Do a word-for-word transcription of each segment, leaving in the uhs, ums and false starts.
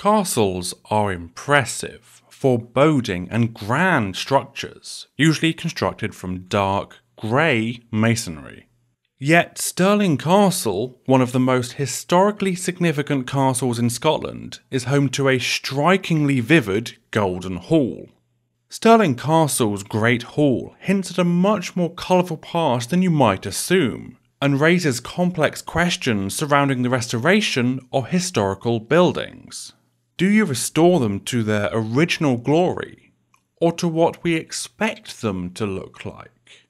Castles are impressive, foreboding and grand structures, usually constructed from dark grey masonry. Yet Stirling Castle, one of the most historically significant castles in Scotland, is home to a strikingly vivid Golden Hall. Stirling Castle's Great Hall hints at a much more colourful past than you might assume, and raises complex questions surrounding the restoration of historical buildings. Do you restore them to their original glory, or to what we expect them to look like?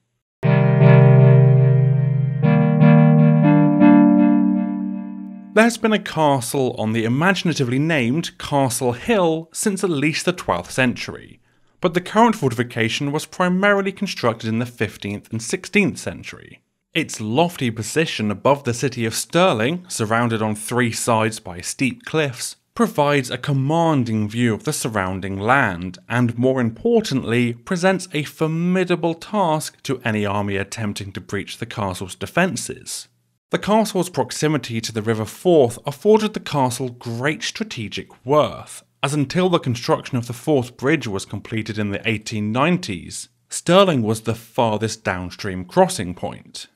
There's been a castle on the imaginatively named Castle Hill since at least the twelfth century, but the current fortification was primarily constructed in the fifteenth and sixteenth century. Its lofty position above the city of Stirling, surrounded on three sides by steep cliffs, provides a commanding view of the surrounding land, and more importantly, presents a formidable task to any army attempting to breach the castle's defences. The castle's proximity to the River Forth afforded the castle great strategic worth, as until the construction of the Forth Bridge was completed in the eighteen nineties, Stirling was the farthest downstream crossing point.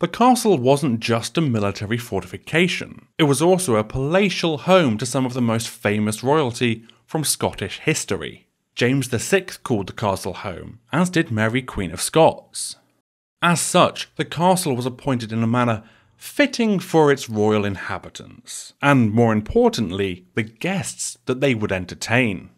The castle wasn't just a military fortification, it was also a palatial home to some of the most famous royalty from Scottish history. James the sixth called the castle home, as did Mary, Queen of Scots. As such, the castle was appointed in a manner fitting for its royal inhabitants, and more importantly, the guests that they would entertain.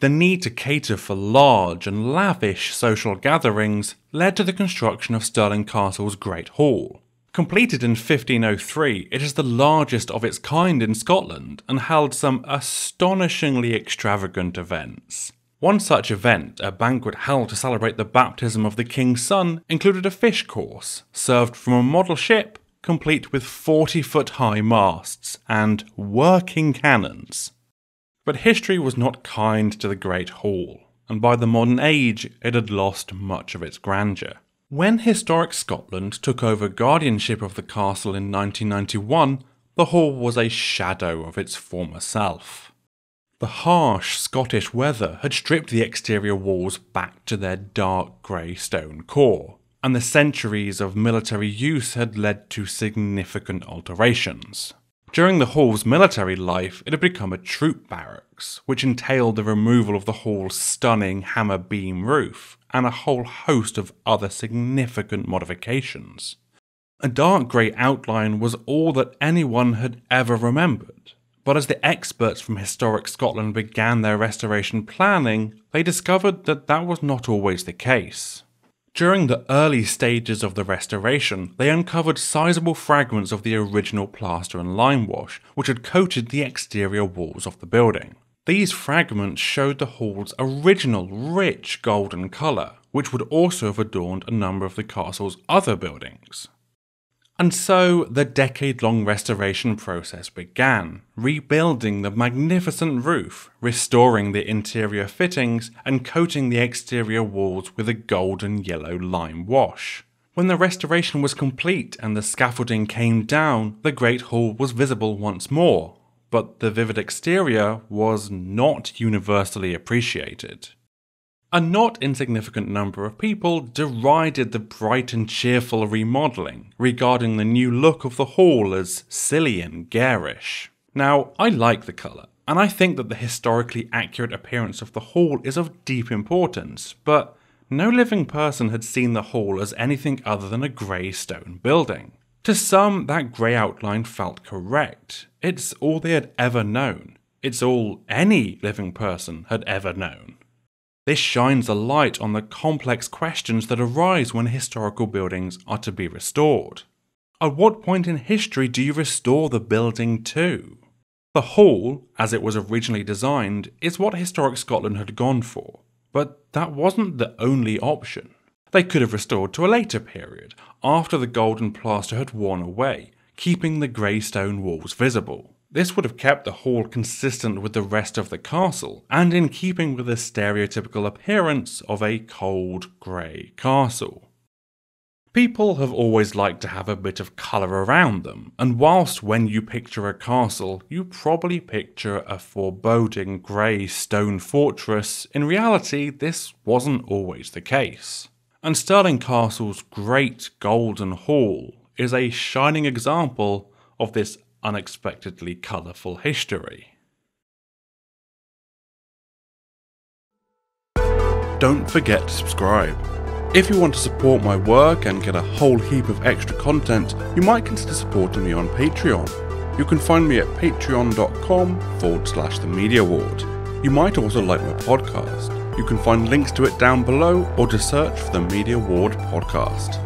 The need to cater for large and lavish social gatherings led to the construction of Stirling Castle's Great Hall. Completed in fifteen oh three, it is the largest of its kind in Scotland and held some astonishingly extravagant events. One such event, a banquet held to celebrate the baptism of the king's son, included a fish course, served from a model ship, complete with forty foot high masts and working cannons. But history was not kind to the Great Hall, and by the modern age it had lost much of its grandeur. When Historic Scotland took over guardianship of the castle in nineteen ninety-one, the hall was a shadow of its former self. The harsh Scottish weather had stripped the exterior walls back to their dark grey stone core, and the centuries of military use had led to significant alterations. During the hall's military life, it had become a troop barracks, which entailed the removal of the hall's stunning hammer beam roof, and a whole host of other significant modifications. A dark grey outline was all that anyone had ever remembered. But as the experts from Historic Scotland began their restoration planning, they discovered that that was not always the case. During the early stages of the restoration, they uncovered sizable fragments of the original plaster and lime wash, which had coated the exterior walls of the building. These fragments showed the hall's original rich golden colour, which would also have adorned a number of the castle's other buildings. And so, the decade-long restoration process began, rebuilding the magnificent roof, restoring the interior fittings, and coating the exterior walls with a golden yellow lime wash. When the restoration was complete and the scaffolding came down, the Great Hall was visible once more, but the vivid exterior was not universally appreciated. A not insignificant number of people derided the bright and cheerful remodelling, regarding the new look of the hall as silly and garish. Now, I like the colour, and I think that the historically accurate appearance of the hall is of deep importance, but no living person had seen the hall as anything other than a grey stone building. To some, that grey outline felt correct. It's all they had ever known. It's all any living person had ever known. This shines a light on the complex questions that arise when historical buildings are to be restored. At what point in history do you restore the building to? The hall, as it was originally designed, is what Historic Scotland had gone for, but that wasn't the only option. They could have restored to a later period, after the golden plaster had worn away, keeping the grey stone walls visible. This would have kept the hall consistent with the rest of the castle, and in keeping with the stereotypical appearance of a cold grey castle. People have always liked to have a bit of colour around them, and whilst when you picture a castle, you probably picture a foreboding grey stone fortress, in reality this wasn't always the case. And Stirling Castle's great golden hall is a shining example of this unexpectedly colourful history. Don't forget to subscribe. If you want to support my work and get a whole heap of extra content, you might consider supporting me on Patreon. You can find me at patreon.com forward slash the Media Ward. You might also like my podcast. You can find links to it down below or just search for the Media Ward podcast.